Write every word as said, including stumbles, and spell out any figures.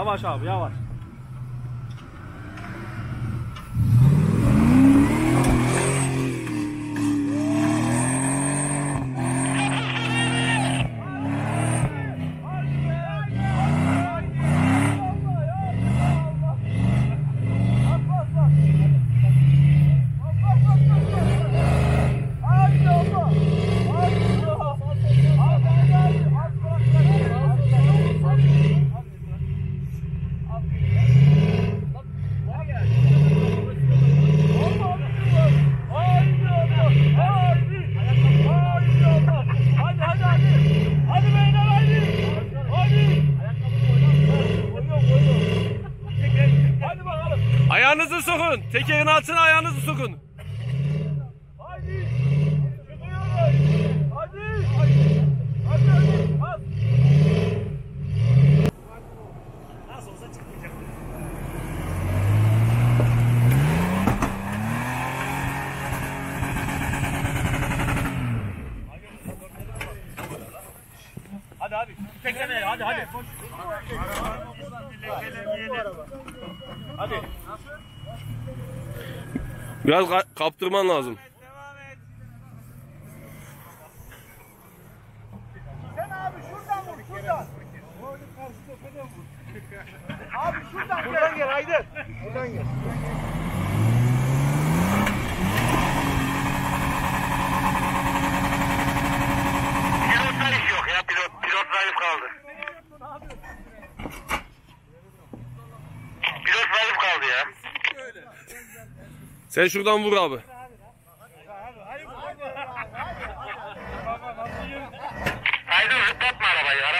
Yavaş abi, yavaş. Ayağınızı sokun. Tekerin altına ayağınızı sokun. Hadi. Hadi. Hadi hadi. Bas. Nasıl olsa çıkmayacak. Hadi abi. Teklemeye hadi hadi. Hadi. Biraz ka kaptırman lazım. Devam et, devam et. Sen abi şuradan vur, şuradan. Abi şuradan buradan gel Aydın. Buradan gel. Pilot zayıf yok ya, pilot, pilot zayıf kaldı. Pilot zayıf kaldı ya. Sen şuradan vur abi. Haydi zıplatma arabayı.